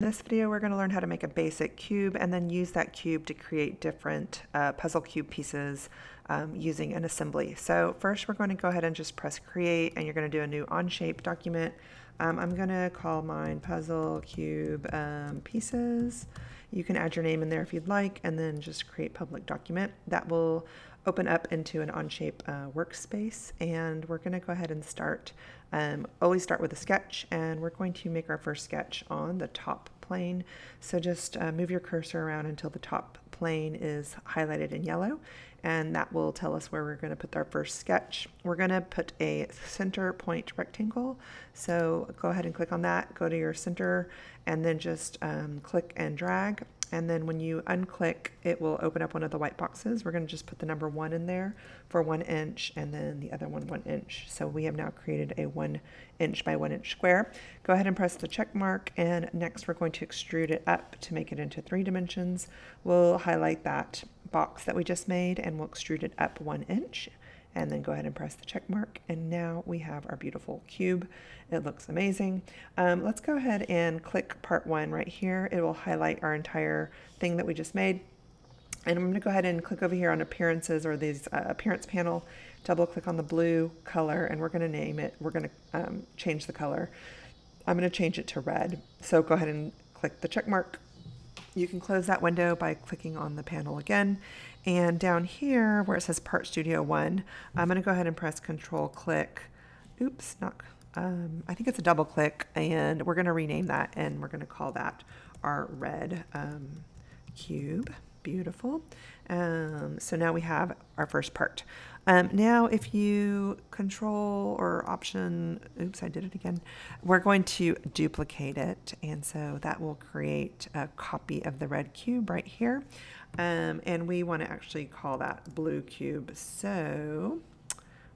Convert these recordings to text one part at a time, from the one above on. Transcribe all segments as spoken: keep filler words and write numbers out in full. In this video, we're going to learn how to make a basic cube and then use that cube to create different uh, puzzle cube pieces um, using an assembly. So first, we're going to go ahead and just press create, and you're going to do a new Onshape document. Um, I'm going to call mine puzzle cube um, pieces. You can add your name in there if you'd like, and then just create public document. That will open up into an Onshape uh, workspace, and we're going to go ahead and start. Um, always start with a sketch, and we're going to make our first sketch on the top plane. So just uh, move your cursor around until the top plane is highlighted in yellow, and that will tell us where we're going to put our first sketch. We're going to put a center point rectangle, so go ahead and click on that, go to your center, and then just um, click and drag. And then when you unclick, it will open up one of the white boxes. We're going to just put the number one in there for one inch, and then the other one one inch. So we have now created a one inch by one inch square. Go ahead and press the check mark, and next we're going to extrude it up to make it into three dimensions. We'll highlight that box that we just made, and we'll extrude it up one inch. And then go ahead and press the check mark, and now we have our beautiful cube. It looks amazing. Um, let's go ahead and click part one right here. It will highlight our entire thing that we just made. And I'm going to go ahead and click over here on appearances, or these uh, appearance panel. Double click on the blue color, and we're going to name it. We're going to um, change the color. I'm going to change it to red. So go ahead and click the check mark. You can close that window by clicking on the panel again. And down here where it says Part Studio one, I'm going to go ahead and press Control click. Oops, not, um, I think it's a double click. And we're going to rename that, and we're going to call that our red um, cube. Beautiful. Um, so now we have our first part. Um, now if you control or option, oops, I did it again, we're going to duplicate it. And so that will create a copy of the red cube right here. Um, and we want to actually call that blue cube. So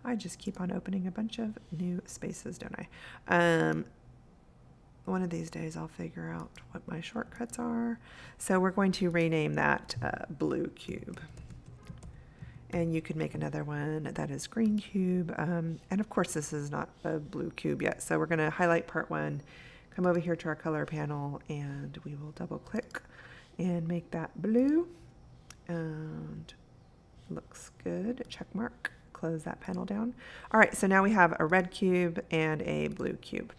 I just keep on opening a bunch of new spaces, don't I? Um, One of these days I'll figure out what my shortcuts are. So we're going to rename that uh, blue cube. And you can make another one that is green cube. Um, and of course this is not a blue cube yet. So we're going to highlight part one, come over here to our color panel, and we will double click and make that blue. And looks good. Check mark. Close that panel down. All right, so now we have a red cube and a blue cube.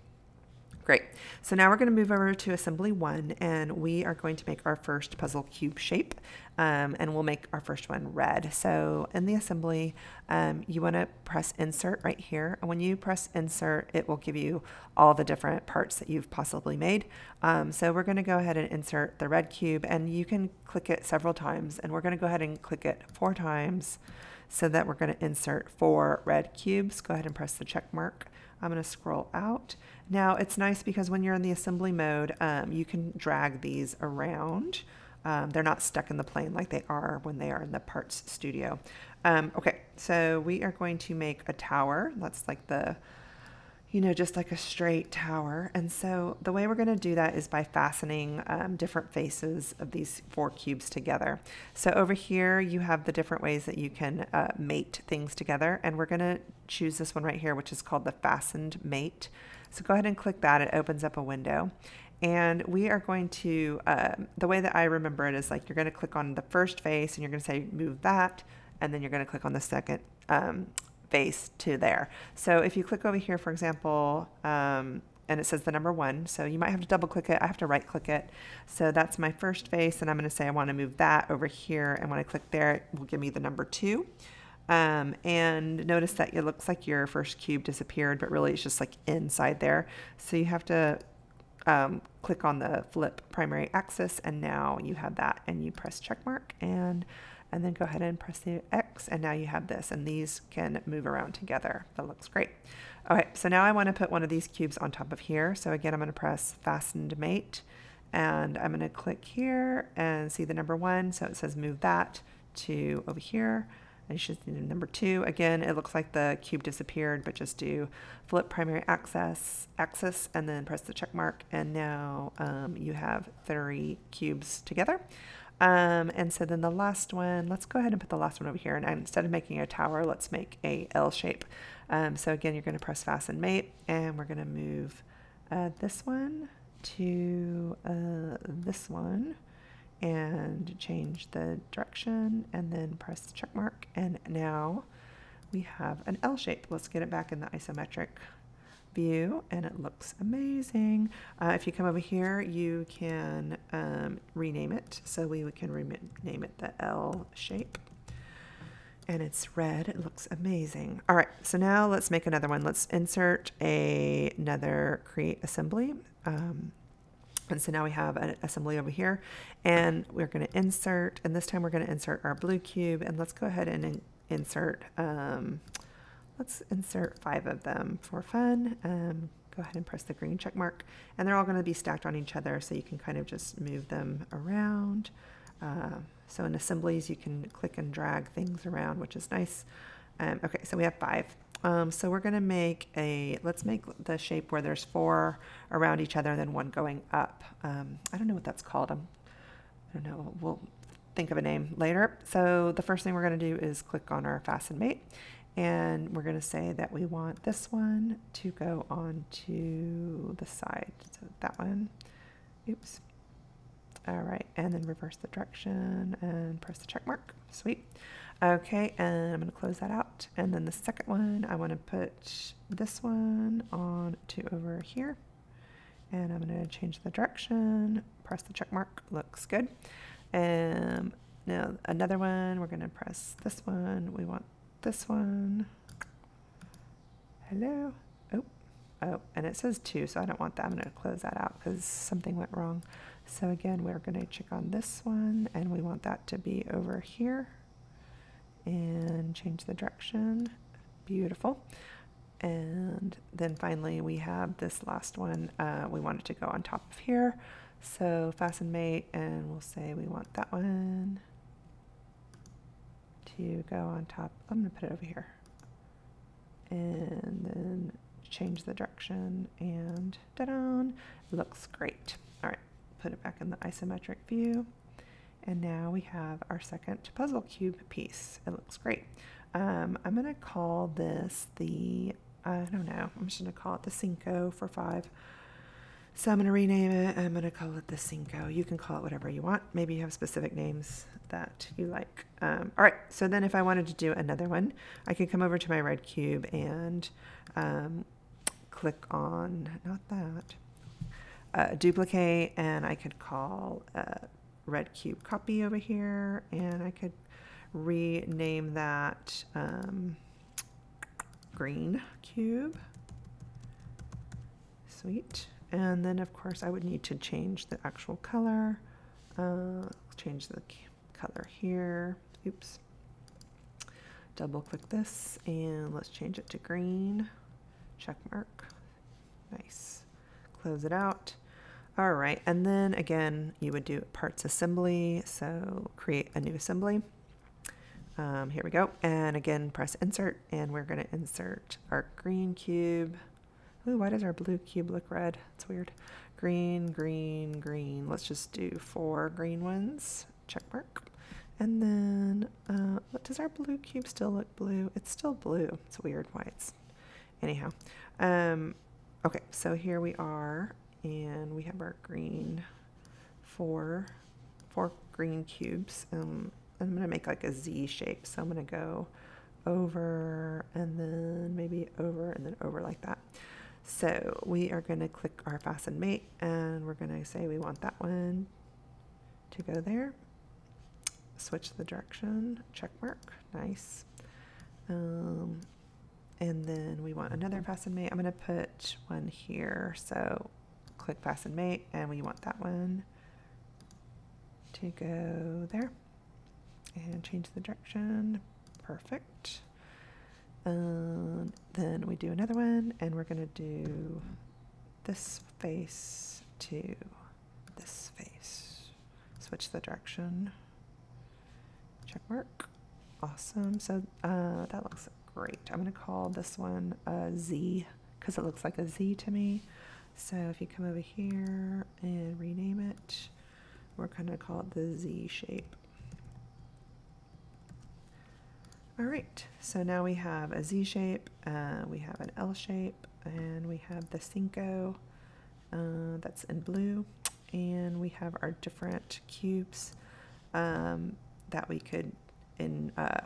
Great. So now we're going to move over to assembly one, and we are going to make our first puzzle cube shape, um, and we'll make our first one red. So in the assembly, um, you want to press insert right here. And when you press insert, it will give you all the different parts that you've possibly made. Um, so we're going to go ahead and insert the red cube, and you can click it several times, and we're going to go ahead and click it four times so that we're going to insert four red cubes. Go ahead and press the check mark. I'm going to scroll out. Now it's nice because when you're in the assembly mode, um, you can drag these around. Um, they're not stuck in the plane like they are when they are in the parts studio. Um, okay, so we are going to make a tower. That's like the, you know, just like a straight tower. And so the way we're going to do that is by fastening um, different faces of these four cubes together. So over here you have the different ways that you can uh, mate things together, and we're going to choose this one right here, which is called the fastened mate. So go ahead and click that. It opens up a window, and we are going to, uh, the way that I remember it is like you're going to click on the first face, and you're going to say move that, and then you're going to click on the second um, face to there. So if you click over here, for example, um, and it says the number one, so you might have to double click it. I have to right click it. So that's my first face, and I'm going to say I want to move that over here, and when I click there, it will give me the number two. Um, and notice that it looks like your first cube disappeared, but really it's just like inside there. So you have to um, click on the flip primary axis, and now you have that, and you press check mark, and and then go ahead and press the X, and now you have this, and these can move around together. That looks great. Okay, so now I want to put one of these cubes on top of here. So again, I'm going to press fastened mate, and I'm going to click here and see the number one. So it says move that to over here. And you should see number two. Again, it looks like the cube disappeared, but just do flip primary axis, axis, and then press the check mark. And now um, you have three cubes together. Um, and so then the last one, let's go ahead and put the last one over here. And instead of making a tower, let's make a L shape. Um, so again, you're going to press fasten mate, and we're going to move uh, this one to uh, this one and change the direction and then press the check mark, and now we have an L shape. Let's get it back in the isometric view, and it looks amazing. Uh, if you come over here, you can um, rename it. So we can rename it the L shape, and it's red. It looks amazing. All right, so now let's make another one. Let's insert a, another create assembly. Um, and so now we have an assembly over here, and we're going to insert, and this time we're going to insert our blue cube, and let's go ahead and in, insert, um, let's insert five of them for fun. Um, go ahead and press the green check mark, and they're all going to be stacked on each other, so you can kind of just move them around. Uh, so in assemblies, you can click and drag things around, which is nice. Um, okay, so we have five. Um, so we're going to make a, let's make the shape where there's four around each other and then one going up. Um, I don't know what that's called. I'm, I don't know. We'll think of a name later. So the first thing we're going to do is click on our Fasten Mate, and we're going to say that we want this one to go on to the side. So that one, oops. All right, and then reverse the direction and press the check mark. Sweet. Okay, and I'm going to close that out. And then the second one, I want to put this one on to over here. And I'm going to change the direction, press the check mark. Looks good. And now another one, we're going to press this one. We want this one. Hello. Oh, oh, and it says two, so I don't want that. I'm going to close that out because something went wrong. So again, we're going to check on this one, and we want that to be over here, and change the direction. Beautiful. And then finally, we have this last one. Uh, we want it to go on top of here. So Fasten Mate, and we'll say we want that one to go on top. I'm going to put it over here, and then change the direction, and ta-da! Looks great. All right. Put it back in the isometric view, and now we have our second puzzle cube piece. It looks great. Um, I'm going to call this the, I don't know, I'm just going to call it the Cinco for five. So I'm going to rename it. I'm going to call it the Cinco. You can call it whatever you want. Maybe you have specific names that you like. Um, all right, so then if I wanted to do another one, I could come over to my red cube and um, click on, not that, Uh, duplicate, and I could call uh, red cube copy over here, and I could rename that um, green cube. Sweet. And then of course I would need to change the actual color, uh, change the color here. Oops. Double click this, and let's change it to green. Check mark. Nice. Close it out. All right, and then again, you would do parts assembly, so create a new assembly. Um, here we go, and again, press insert, and we're going to insert our green cube. Ooh, why does our blue cube look red? It's weird. Green, green, green. Let's just do four green ones. Check mark. And then, uh, does our blue cube still look blue? It's still blue. It's weird why it's... Anyhow, um, okay, so here we are, and we have our green four, four green cubes. Um, I'm going to make like a Z shape. So I'm going to go over, and then maybe over, and then over like that. So we are going to click our Fasten Mate, and we're going to say we want that one to go there. Switch the direction, check mark, nice. Um, and then we want another Fasten Mate. I'm going to put one here. So click Fasten Mate, and we want that one to go there, and change the direction. Perfect. Um, then we do another one, and we're going to do this face to this face. Switch the direction. Check mark. Awesome. So uh, that looks great. I'm going to call this one a Z because it looks like a Z to me. So if you come over here and rename it, we're going to call it the Z shape. All right, so now we have a Z shape, uh, we have an L shape, and we have the Cinco, uh, that's in blue, and we have our different cubes um, that we could in uh,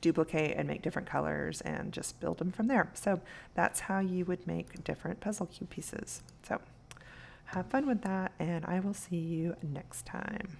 duplicate and make different colors and just build them from there. So that's how you would make different puzzle cube pieces. So have fun with that, and I will see you next time.